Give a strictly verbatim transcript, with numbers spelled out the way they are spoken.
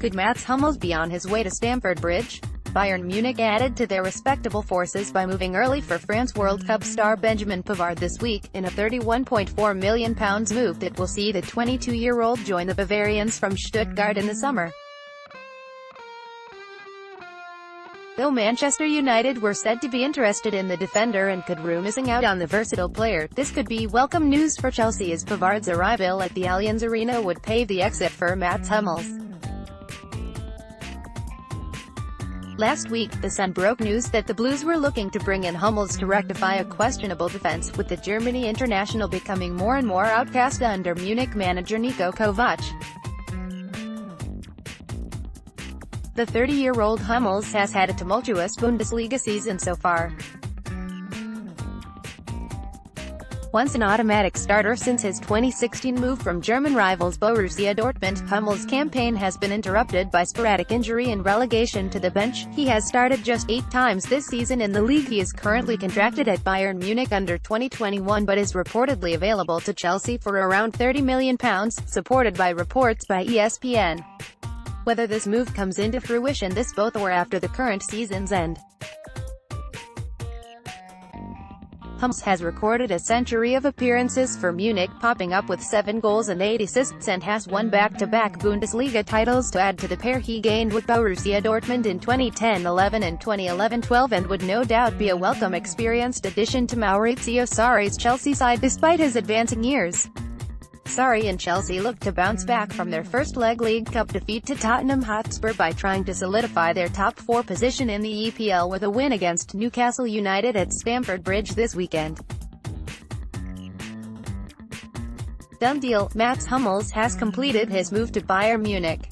Could Mats Hummels be on his way to Stamford Bridge? Bayern Munich added to their respectable forces by moving early for France World Cup star Benjamin Pavard this week, in a thirty-one point four million pounds move that will see the twenty-two-year-old join the Bavarians from Stuttgart in the summer. Though Manchester United were said to be interested in the defender and could rue missing out on the versatile player, this could be welcome news for Chelsea as Pavard's arrival at the Allianz Arena would pave the exit for Mats Hummels. Last week, The Sun broke news that the Blues were looking to bring in Hummels to rectify a questionable defense, with the Germany international becoming more and more outcast under Munich manager Niko Kovac. The thirty-year-old Hummels has had a tumultuous Bundesliga season so far. Once an automatic starter since his twenty sixteen move from German rivals Borussia Dortmund, Hummels' campaign has been interrupted by sporadic injury and relegation to the bench. He has started just eight times this season in the league. He is currently contracted at Bayern Munich under twenty twenty-one but is reportedly available to Chelsea for around thirty million pounds, supported by reports by E S P N. Whether this move comes into fruition this both or after the current season's end. Hummels has recorded a century of appearances for Munich, popping up with seven goals and eight assists, and has won back-to-back Bundesliga titles to add to the pair he gained with Borussia Dortmund in twenty ten eleven and twenty eleven twelve, and would no doubt be a welcome experienced addition to Maurizio Sarri's Chelsea side despite his advancing years. Sarri and Chelsea look to bounce back from their first leg League Cup defeat to Tottenham Hotspur by trying to solidify their top four position in the E P L with a win against Newcastle United at Stamford Bridge this weekend. Done deal, Mats Hummels has completed his move to Bayern Munich.